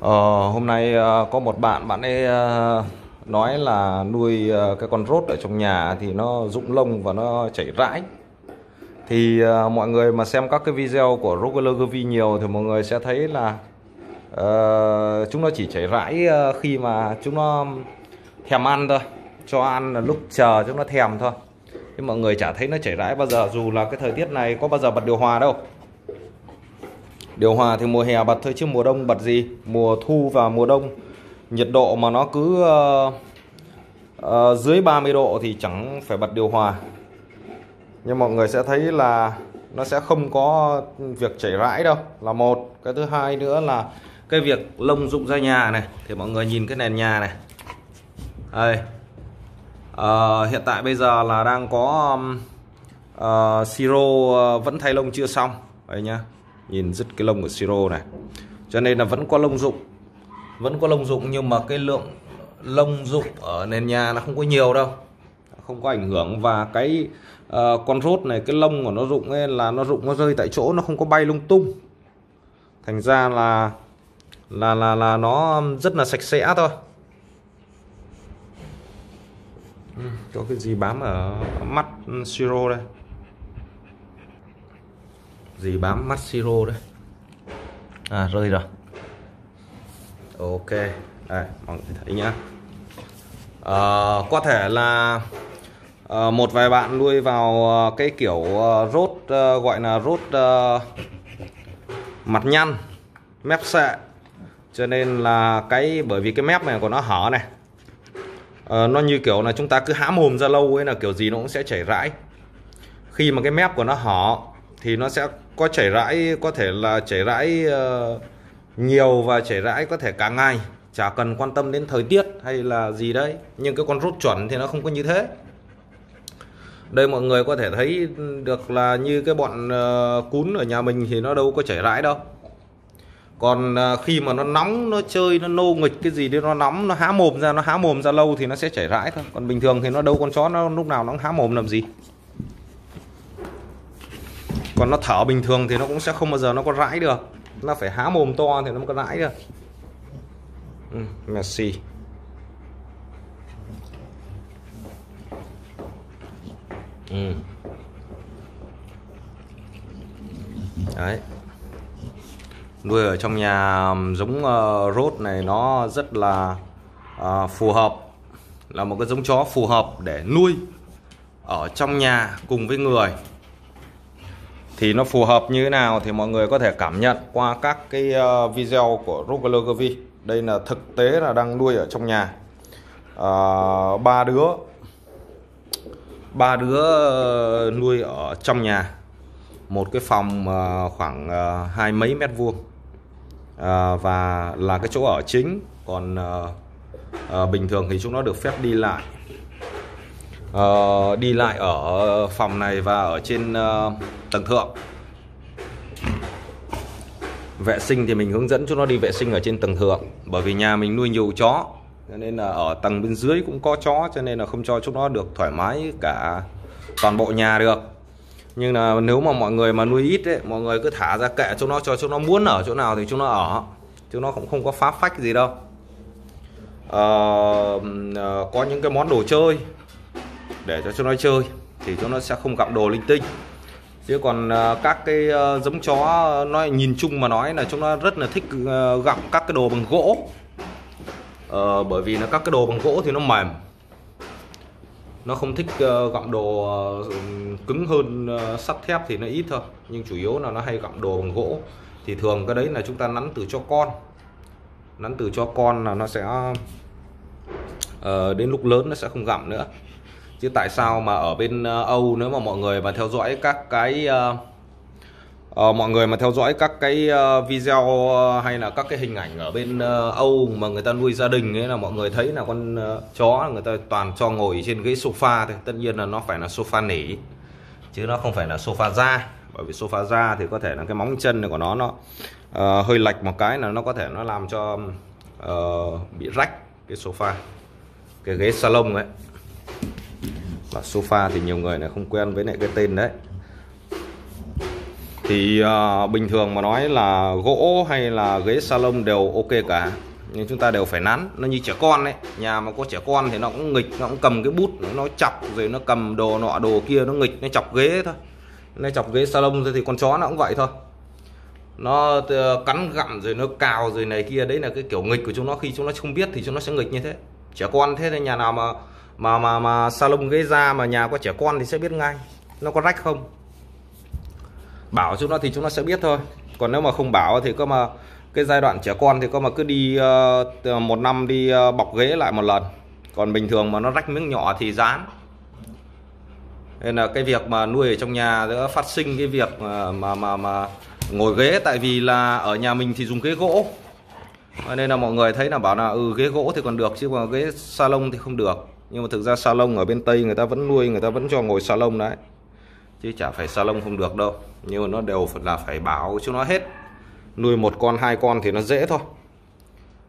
Hôm nay có một bạn ấy nói là nuôi cái con rốt ở trong nhà thì nó rụng lông và nó chảy rãi. Thì mọi người mà xem các cái video của Rottweiler Gervi nhiều thì mọi người sẽ thấy là chúng nó chỉ chảy rãi khi mà chúng nó thèm ăn thôi, cho ăn là lúc chờ chúng nó thèm thôi. Nhưng mọi người chả thấy nó chảy rãi bao giờ, dù là cái thời tiết này có bao giờ bật điều hòa đâu. Điều hòa thì mùa hè bật thôi chứ mùa đông bật gì. Mùa thu và mùa đông nhiệt độ mà nó cứ dưới 30 độ thì chẳng phải bật điều hòa. Nhưng mọi người sẽ thấy là nó sẽ không có việc chảy rãi đâu, là một. Cái thứ hai nữa là cái việc lông rụng ra nhà này. Thì mọi người nhìn cái nền nhà này. Đây. Hiện tại bây giờ là đang có Siro vẫn thay lông chưa xong. Đấy nhá. Nhìn dứt cái lông của Siro này. Cho nên là vẫn có lông rụng. Vẫn có lông rụng nhưng mà cái lượng lông rụng ở nền nhà nó không có nhiều đâu, không có ảnh hưởng. Và cái con rốt này, cái lông của nó rụng ấy là nó rụng nó rơi tại chỗ, nó không có bay lung tung. Thành ra là nó rất là sạch sẽ thôi. Có cái gì bám ở mắt Siro đây. Gì bám mắt Siro đấy. À, rơi rồi. Ok. Đây, mọi người thấy nhá. Có thể là một vài bạn nuôi vào cái kiểu rốt gọi là rốt mặt nhăn, mép xệ. Cho nên là cái bởi vì cái mép này của nó hở này. Nó như kiểu là chúng ta cứ hãm mồm ra lâu ấy là kiểu gì nó cũng sẽ chảy rãi. Khi mà cái mép của nó hở thì nó sẽ có chảy rãi, có thể là chảy rãi nhiều và chảy rãi có thể cả ngày, chả cần quan tâm đến thời tiết hay là gì đấy. Nhưng cái con rốt chuẩn thì nó không có như thế. Đây mọi người có thể thấy được là như cái bọn cún ở nhà mình thì nó đâu có chảy rãi đâu. Còn khi mà nó nóng, nó chơi, nó nô nghịch cái gì đấy, nó nóng, nó há mồm ra, nó há mồm ra lâu thì nó sẽ chảy rãi thôi. Còn bình thường thì nó đâu, con chó nó lúc nào nó há mồm làm gì. Còn nó thở bình thường thì nó cũng sẽ không bao giờ nó có rãi được. Nó phải há mồm to thì nó mới có rãi được. Merci. Đấy. Nuôi ở trong nhà giống rốt này nó rất là phù hợp. Là một cái giống chó phù hợp để nuôi ở trong nhà cùng với người. Thì nó phù hợp như thế nào thì mọi người có thể cảm nhận qua các cái video của Rottweiler Gervi. Đây là thực tế là đang nuôi ở trong nhà. Ba đứa nuôi ở trong nhà. Một cái phòng khoảng 20 mấy mét vuông. Và là cái chỗ ở chính. Còn bình thường thì chúng nó được phép đi lại. Đi lại ở phòng này và ở trên tầng thượng. Vệ sinh thì mình hướng dẫn cho nó đi vệ sinh ở trên tầng thượng. Bởi vì nhà mình nuôi nhiều chó cho nên là ở tầng bên dưới cũng có chó, cho nên là không cho chúng nó được thoải mái cả toàn bộ nhà được. Nhưng là nếu mà mọi người mà nuôi ít ấy, mọi người cứ thả ra kệ cho nó, cho chúng nó muốn ở chỗ nào thì chúng nó ở. Chúng nó cũng không có phá phách gì đâu. Có những cái món đồ chơi để cho chúng nó chơi thì chúng nó sẽ không gặp đồ linh tinh. Chứ còn các cái giống chó nó nhìn chung mà nói là chúng nó rất là thích gặp các cái đồ bằng gỗ. Bởi vì là các cái đồ bằng gỗ thì nó mềm. Nó không thích gặm đồ cứng hơn, sắt thép thì nó ít thôi. Nhưng chủ yếu là nó hay gặm đồ bằng gỗ. Thì thường cái đấy là chúng ta nắn từ cho con. Nắn từ cho con là nó sẽ đến lúc lớn nó sẽ không gặm nữa. Chứ tại sao mà ở bên Âu nếu mà mọi người mà theo dõi các cái video hay là các cái hình ảnh ở bên Âu mà người ta nuôi gia đình ấy, là mọi người thấy là con chó người ta toàn cho ngồi trên ghế sofa thôi. Tất nhiên là nó phải là sofa nỉ chứ nó không phải là sofa da. Bởi vì sofa da thì có thể là cái móng chân này của nó hơi lệch một cái là nó có thể nó làm cho bị rách cái sofa, cái ghế salon ấy. Và sofa thì nhiều người này không quen với lại cái tên đấy. thì bình thường mà nói là gỗ hay là ghế salon đều ok cả, nhưng chúng ta đều phải nắn. Nó như trẻ con đấy, nhà mà có trẻ con thì nó cũng nghịch, nó cũng cầm cái bút nó chọc, rồi nó cầm đồ nọ đồ kia nó nghịch, nó chọc ghế thôi, nó chọc ghế salon thôi, thì con chó nó cũng vậy thôi, nó cắn gặm rồi nó cào rồi này kia. Đấy là cái kiểu nghịch của chúng nó, khi chúng nó không biết thì chúng nó sẽ nghịch như thế. Trẻ con thế nên nhà nào mà salon ghế da mà nhà có trẻ con thì sẽ biết ngay nó có rách không, bảo chúng nó thì chúng nó sẽ biết thôi. Còn nếu mà không bảo thì có mà cái giai đoạn trẻ con thì có mà cứ đi một năm đi bọc ghế lại một lần. Còn bình thường mà nó rách miếng nhỏ thì dán. Nên là cái việc mà nuôi ở trong nhà phát sinh cái việc mà ngồi ghế, tại vì là ở nhà mình thì dùng ghế gỗ, nên là mọi người thấy là bảo là ghế gỗ thì còn được, chứ còn ghế salon thì không được. Nhưng mà thực ra salon ở bên Tây người ta vẫn nuôi, người ta vẫn cho ngồi salon đấy, chứ chả phải salon không được đâu. Nhưng mà nó đều là phải bảo cho nó hết. Nuôi một con hai con thì nó dễ thôi,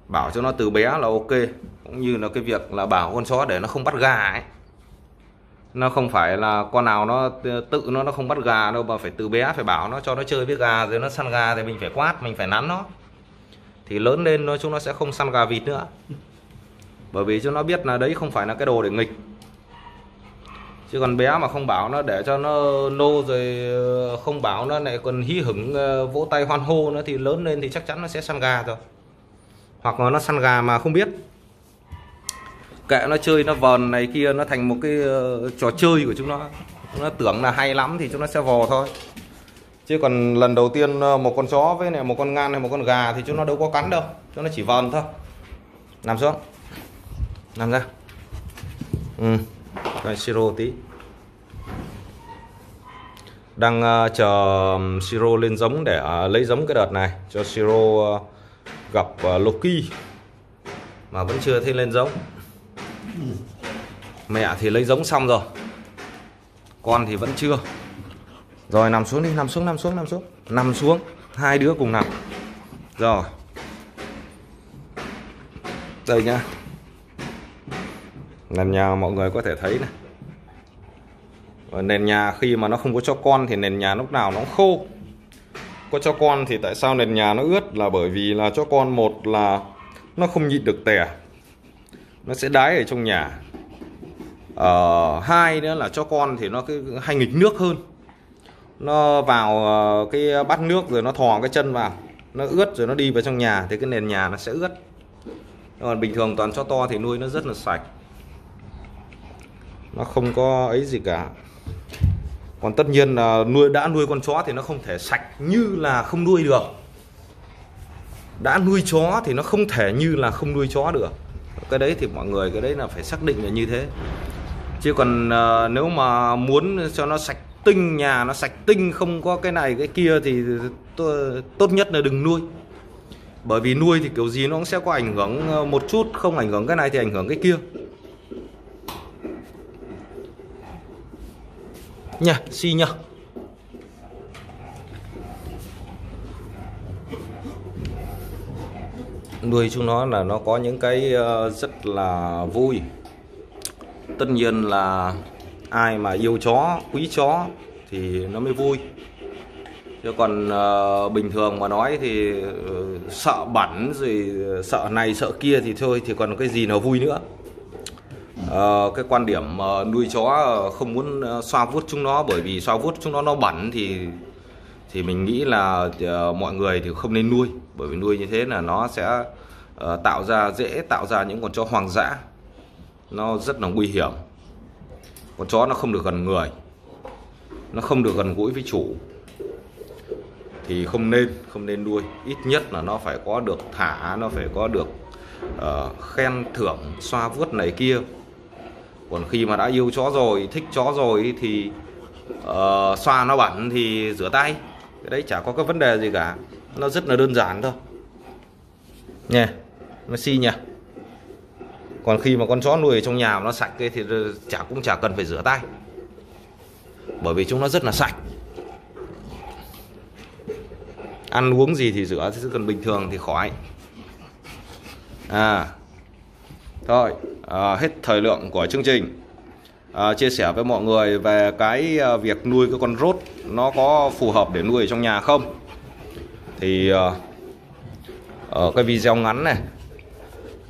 bảo cho nó từ bé là ok. Cũng như là cái việc là bảo con chó để nó không bắt gà ấy, nó không phải là con nào nó tự nó không bắt gà đâu, mà phải từ bé phải bảo nó, cho nó chơi với gà, rồi nó săn gà thì mình phải quát, mình phải nắn nó, thì lớn lên nó chúng nó sẽ không săn gà vịt nữa, bởi vì chúng nó biết là đấy không phải là cái đồ để nghịch. Chứ còn bé mà không bảo nó, để cho nó nô rồi không bảo nó lại còn hí hửng vỗ tay hoan hô nữa, thì lớn lên thì chắc chắn nó sẽ săn gà rồi. Hoặc là nó săn gà mà không biết, kệ nó chơi nó vờn này kia, nó thành một cái trò chơi của chúng nó. Nó tưởng là hay lắm thì chúng nó sẽ vò thôi. Chứ còn lần đầu tiên một con chó với này một con ngan hay một con gà thì chúng nó đâu có cắn đâu, chúng nó chỉ vờn thôi. Nằm xuống, nằm ra. Đây, Siro tí. Đang chờ Siro lên giống để lấy giống cái đợt này cho Siro gặp Loki, mà vẫn chưa thấy lên giống. Mẹ thì lấy giống xong rồi, con thì vẫn chưa. Rồi nằm xuống đi, nằm xuống. Hai đứa cùng nằm. Rồi. Đây nhá. Nền nhà mọi người có thể thấy này, ở nền nhà khi mà nó không có cho con thì nền nhà lúc nào nó cũng khô. Có cho con thì tại sao nền nhà nó ướt, là bởi vì là cho con, một là nó không nhịn được tẻ, nó sẽ đái ở trong nhà. Hai nữa là cho con thì nó cứ hay nghịch nước hơn, nó vào cái bát nước rồi nó thò cái chân vào, nó ướt rồi nó đi vào trong nhà thì cái nền nhà nó sẽ ướt. Còn bình thường toàn cho to thì nuôi nó rất là sạch, nó không có ấy gì cả. Còn tất nhiên là đã nuôi con chó thì nó không thể sạch như là không nuôi được, đã nuôi chó thì nó không thể như là không nuôi chó được. Cái đấy thì mọi người, cái đấy là phải xác định là như thế. Chứ còn nếu mà muốn cho nó sạch tinh, nhà nó sạch tinh, không có cái này cái kia thì tốt nhất là đừng nuôi. Bởi vì nuôi thì kiểu gì nó cũng sẽ có ảnh hưởng một chút, không ảnh hưởng cái này thì ảnh hưởng cái kia. Nha, xi nhá. Nuôi chúng nó là nó có những cái rất là vui. Tất nhiên là ai mà yêu chó, quý chó thì nó mới vui. Chứ còn bình thường mà nói thì sợ bẩn rồi sợ này sợ kia thì thôi, thì còn cái gì nó vui nữa. Cái quan điểm nuôi chó không muốn xoa vuốt chúng nó, bởi vì xoa vuốt chúng nó bẩn thì mình nghĩ là mọi người thì không nên nuôi. Bởi vì nuôi như thế là nó sẽ dễ tạo ra những con chó hoang dã, nó rất là nguy hiểm. Con chó nó không được gần người, nó không được gần gũi với chủ, thì không nên nuôi. Ít nhất là nó phải có được thả, nó phải có được khen thưởng, xoa vuốt này kia. Còn khi mà đã yêu chó rồi, thích chó rồi thì xoa nó bẩn thì rửa tay, cái đấy chả có cái vấn đề gì cả, nó rất là đơn giản thôi nè, nó xi nhỉ. Còn khi mà con chó nuôi ở trong nhà mà nó sạch thì cũng chả cần phải rửa tay, bởi vì chúng nó rất là sạch. Ăn uống gì thì rửa, chứ còn bình thường thì khỏi. Thôi hết thời lượng của chương trình. chia sẻ với mọi người về cái việc nuôi cái con rốt nó có phù hợp để nuôi ở trong nhà không. Thì ở cái video ngắn này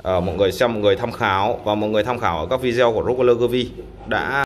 mọi người xem, mọi người tham khảo, và mọi người tham khảo ở các video của Rottweiler Gervi đã